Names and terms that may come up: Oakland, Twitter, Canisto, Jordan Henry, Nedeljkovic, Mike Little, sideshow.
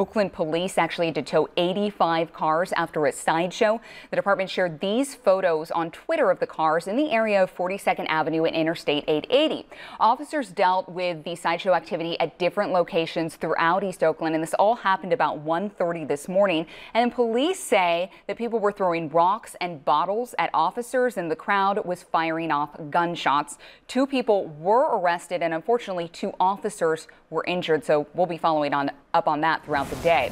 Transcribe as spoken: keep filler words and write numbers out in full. Oakland police actually did tow eighty-five cars after a sideshow. The department shared these photos on Twitter of the cars in the area of forty-second Avenue and Interstate eight eighty. Officers dealt with the sideshow activity at different locations throughout East Oakland, and this all happened about one thirty this morning. And police say that people were throwing rocks and bottles at officers, and the crowd was firing off gunshots. Two people were arrested, and unfortunately, two officers were injured. So we'll be following on up on that throughout the day.